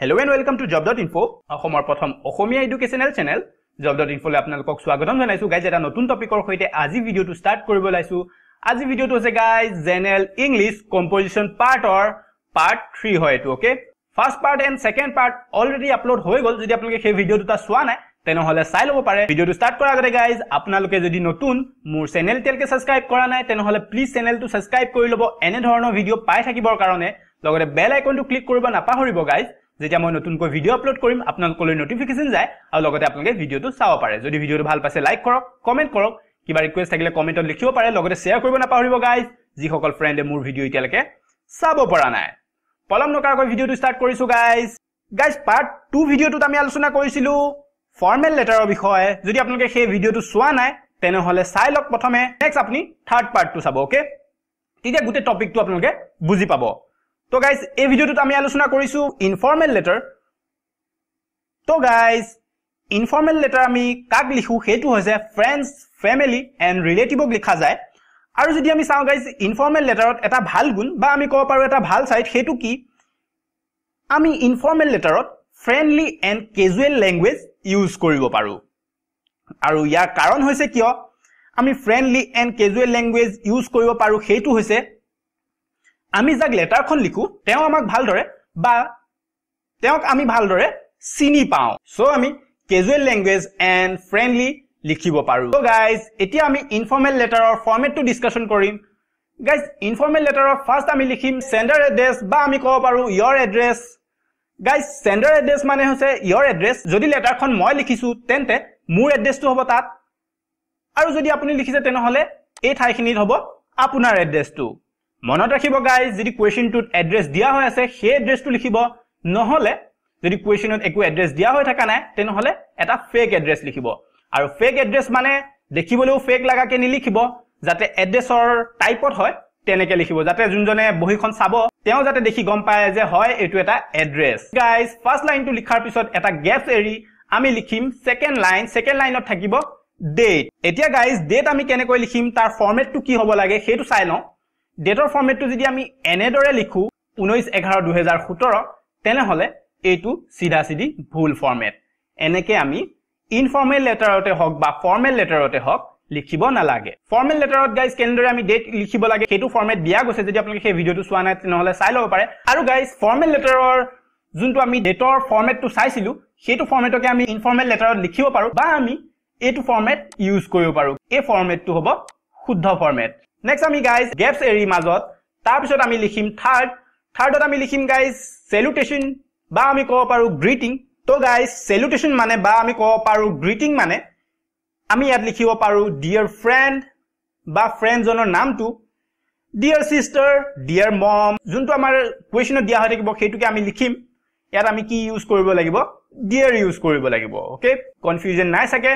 Hello and welcome to job.info. Ahomar Potham Ohomia Educational Channel. Job.info le apnal kok swagotam janaisu guys. Eta notun topic or hoite aji video to start koribo laisu. Aji video to ase guys general English composition part or part 3 hoye to okay. First part and second part already upload hoye gol. Jodi apnaloke sei video duta swa nai teno hole sai lobo pare. Video to start korar agore guys apnaloke jodi notun mur channel telke subscribe kora nai teno hole please channel to subscribe kori lobo ene dhoroner video pai thakibor karone logore bell icon to click koribo napahoribo guys. যেতিয়া মই নতুন কৈ video upload কৰিম আপোনালোকলৈ নোটিফিকেশন যায় আৰু লগতে আপোনালোকে ভিডিওটো চাও পাৰে যদি ভিডিওটো ভাল পাইছে লাইক কৰক কমেন্ট কৰক কিবা ৰিকোয়েস্ট থাকিলে কমেন্টত লিখিও পাৰে লগতে শেয়ার কৰিব নাপাহৰিব গাইজ যি সকল ফ্ৰেণ্ডে মোৰ ভিডিও ইতিয়ালকে চাব পৰা নাই পলম নকৰাকৈ ভিডিওটো স্টার্ট কৰিছো গাইজ গাইজ পার্ট 2 ভিডিওটোত আমি আলোচনা কৰিছিলো ফৰ্মেল লেটাৰৰ বিষয়ে যদি আপোনালোকে সেই ভিডিওটো চোৱা নাই তেনে হলে চাই লওক প্ৰথমে নেক্সট আপুনি থার্ড পার্টটো চাব ওকে তেতিয়া গোটে টপিকটো আপোনালোকে বুজি পাব तो गाइस ए ভিডিওটোত আমি আলোচনা কৰিছো ইনফর্মাল লেটার তো গাইস ইনফর্মাল লেটার আমি কাক লিখু হেতু হৈছে फ्रेंड्स ফ্যামিলি এন্ড রিলেটিভক লিখা যায় আৰু যদি আমি চাও গাইস ইনফর্মাল লেটারত এটা ভাল গুণ বা আমি কও পাৰো এটা ভাল সাইড হেতু কি আমি ইনফর্মাল লেটারত friendly and casual language use কৰিব পাৰো আৰু ইয়াৰ কাৰণ হৈছে কিয় আমি friendly and casual language use কৰিব পাৰো হেতু হৈছে আমি যাক লেটারখন লিখু তেও আমাক ভাল ধরে বা তেওঁক আমি ভাল ধরে চিনি পাও সো আমি ক্যাজুয়াল ল্যাঙ্গুৱেজ এন্ড ফ্রেন্ডলি লিখিব পাৰো সো গাইস এতিয়া আমি ইনফর্মাল লেটাৰৰ ফৰমেটটো ডিসকাশন কৰিম গাইস ইনফর্মাল লেটাৰৰ ফার্স্ট আমি লিখিম সেন্ডার এড্ৰেছ বা আমি কও পাৰো your address guys sender address মানে হৈছে ইয়োর এড্ৰেছ যদি লেটারখন মই লিখিছো তেন্তে মোৰ এড্ৰেছটো হ'ব তাত আৰু যদি আপুনি লিখিছে তেনে হলে এই ঠাইখিনিত হ'ব আপোনাৰ এড্ৰেছটো মনত ৰাখিব গাইজ যদি কোৱেশ্চনটোত এড্ৰেছ দিয়া হৈ আছে সেই এড্ৰেছটো লিখিব নহলে যদি কোৱেশ্চনত একো এড্ৰেছ দিয়া হৈ থকা নাই তেনে হলে এটা ফেক এড্ৰেছ লিখিব আৰু ফেক এড্ৰেছ মানে দেখিবলৈও ফেক লাগাকে নিলিখিব যাতে এড্ৰেছৰ টাইপত হয় তেনেকে লিখিব যাতে যোনজনে বহিখন চাব তেওঁ যাতে দেখি গম পায় যে হয় এটো এটা এড্ৰেছ গাইজ ফার্স্ট লাইনটো লিখাৰ পিছত এটা গ্যাপ এৰি আমি লিখিম সেকেন্ড লাইনত থাকিব ডেট এতিয়া গাইজ ডেট আমি কেনেকৈ লিখিম তাৰ ফৰমেটটো কি হ'ব লাগে সেইটো চাই লওঁ Dator format to the Ami Enedore Liku, Unois Eghar Duhezar Hutora, Tenehole, A2 Sida Sidi, Bull format. Eneke Ami, informal letter of a hog, but formal letter of a hog, Likibona lage. Formal letter of guys can ami date Likibola K2 format Diago says the application video to Swanat and all a silo pare. Aru guys, formal letter or Zuntuami Dator format to Saisilu, K2 format to Ami, informal letter of Likibo Paru, Bami, A2 format use Koyo Paru, A format to Hobo, Hudha format. Next ami guys gaps eri majot tar pisot ami likhim third ot ami likhim guys salutation ba ami ko paru greeting to guys salutation mane ba ami ko paru greeting mane ami yat likhibo paru dear friend ba friend jonor naam tu dear sister dear mom juntu amar question dia hoye kibo hetu ke ami likhim yat ami ki use koribo lagibo dear use koribo lagibo okay confusion nai sake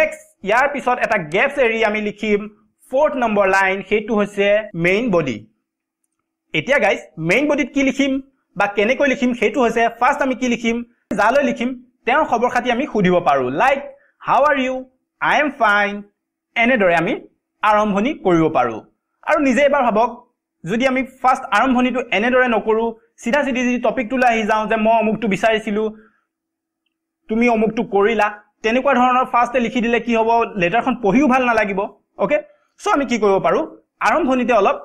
next yar pisot eta gaps eri ami likhim Fourth number line hetu hoise main body etia guys main body ki likhim ba kene koi likhim hetu hoise first ami ki likhim jalo likhim teor khobor khati ami khudibo paru like how are you I am fine ene dore ami arambhoni koribo paru aru nije ebar habok jodi ami first arambhoni tu ene dore nokoru sidha sidhi ji topic tu la hi jao je mo omuk tu bisarisilu tumi omuk tu korila tenekwa dhoronor first e likhi dile ki hobo letter khon pohiu bhal na lagibo okay So আমি কি কৰিব পাৰো আৰম্ভণিতে অলপ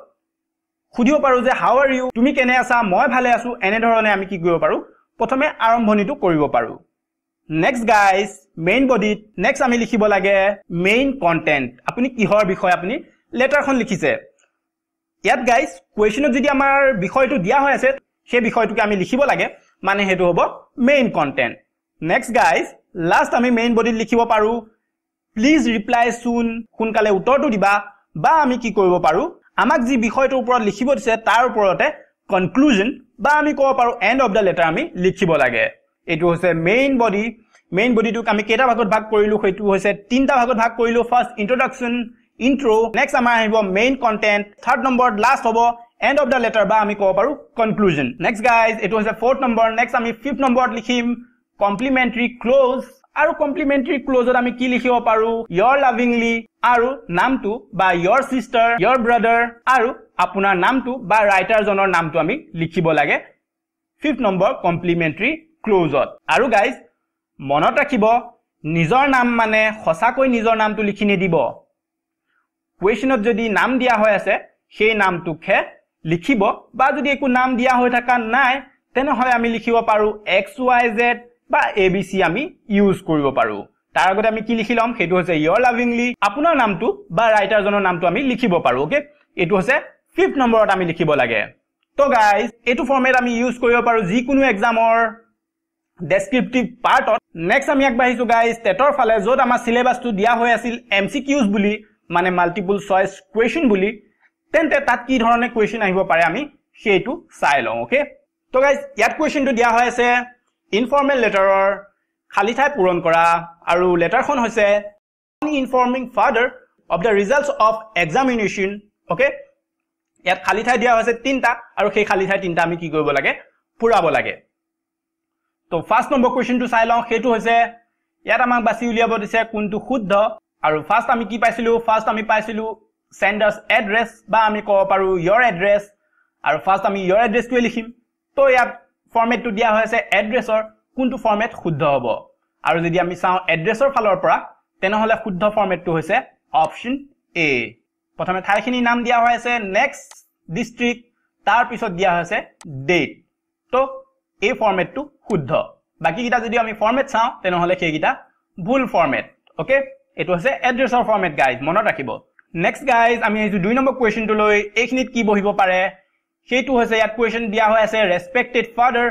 খুদিও পাৰো যে how are you তুমি কেনে আছা মই ভালে আছো এনে ধৰণে আমি কি কৰিব পাৰো প্ৰথমে আৰম্ভণিটো কৰিব পাৰো next guys main body next আমি লিখিব লাগে main content আপুনি কিহৰ বিষয় আপুনি লেটাৰখন লিখিছে ইয়াত guys কোৱেশ্চনত যদি আমাৰ বিষয়টো দিয়া হৈ আছে সেই বিষয়টোকে আমি লিখিব লাগে মানে হেতু হ'ব main content next guys last আমি main body লিখিব পাৰো Please reply soon. Kunkale utortu diba ba ami ki koribo paru amak ji bihoyto upor likhibo dise tar uporote conclusion ba ami ko paru end of the letter ami likhibo lage etu hoise main body tuk ami keta bhagot bhag korilu hetu hoise tinta bhagot bhag korilu first introduction intro next amar hobo main content third number last hobo end of the letter ba ami ko paru conclusion next guys etu hoise fourth number next ami fifth number likhim complimentary close आरो complimentary close আমি কি লিখিব পাৰো your lovingly আৰু নামটো বা your sister your brother আৰু আপোনাৰ নামটো বা ৰাইটাৰ জনৰ নামটো আমি লিখিব লাগে 5th number complimentary closed. Aru guys, monot rakhibo nijor naam mane khosakoi nijor naam tu likhi nidibo. Questionot jodi naam dia hoy ase sei naam tu khe likhibo ba jodi eku naam dia hoy thaka nai tene hoy ami likhibo paru x y z ba abc ami use koribo paru. Tar agote ami ki likhilom hetu hoise your lovingly apunar naam tu ba writer jonor naam tu ami likhibo paru. Okay, etu hoise fifth number ot ami likhibo lage. So guys, etu format ami use koribo paru ji kunu exam or descriptive part. Next ami agbahisu guys tetor phale jot ama syllabus tu dia hoy asil mcqs buli mane multiple choice question buli tente tat ki dhorone question ahibo pare ami sei tu sai lo. Okay, to guys yat question tu dia hoy ase informal letter or khali thai puron kora aru letter khon hoise informing father of the results of examination. Okay, yat khali thai dia hoise tinta aru sei khali thai tinta ami ki koribo lage purabo lage. So first number question to sai long hetu hoise yat amak basi uliabo dise kuntu khuddha aru first ami ki paisilu, first ami paisilu sender's address ba ami ko paru your address aru first ami your address tu likhim. To yat format tu dia hoise address or kuntu format khuddha hobo aru jodi ami sao address or phalor pora tena hole khuddha format tu hoise option a. prothome thai khini naam dia hoise, next district, tar pisot dia hoise date. To a format tu khuddha, baki kita jodi ami format sao tena hole ke kita bhul format. Okay, etu hoise address or format guys monot rakhibo. Next guys ami etu 2 number question to loi eknit ki bohibo pare hetu hoise yat question dia hoy ase respected father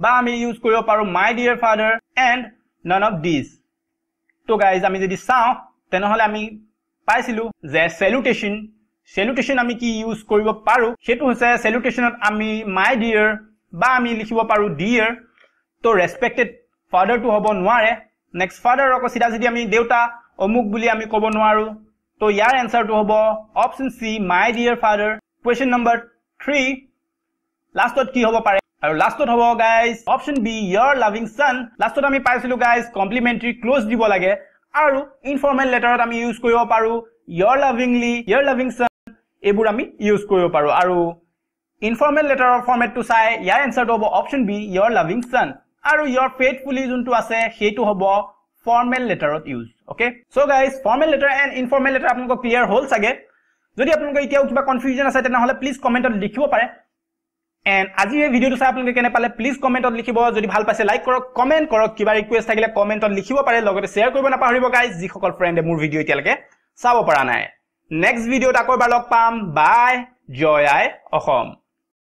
ba ami use koribo paru my dear father and none of these. To guys ami jodi sao tena hole ami paisilu je salutation ami ki use koribo paru hetu hoise salutation ot ami my dear ba ami likhibo paru dear. to respected father tu hobo nware. next father roko sida jodi ami deuta omuk buli ami kobo nwaru. to yar answer tu hobo option c my dear father. question number 3 lastot ki hobo pare aru lastot hobo guys option b your loving son. lastot ami paisilu guys complimentary close dibo lage aru informal letter ot ami use koribo paru your lovingly, your loving son ebur ami use koribo paru. aru informal letter or format to sai yar answer hobo option b your loving son aru your faithfully juntu ase hetu hobo formal letter ot use. Okay, so guys formal letter and informal letter apunko clear hol sage. jodi apunko itia kiba confusion ase tena hole please comment ot likhibo pare. and aji ei video to sai apunko kene pale please comment ot likhibo. jodi bhal paise like korok, comment korok, kiba request thakile comment ot likhibo pare, logote share koribo na pahoribo guys ji khokol friend e mur video itia lage sabo para nai. next video ta koi ba log pam. bye. joy ai Assam.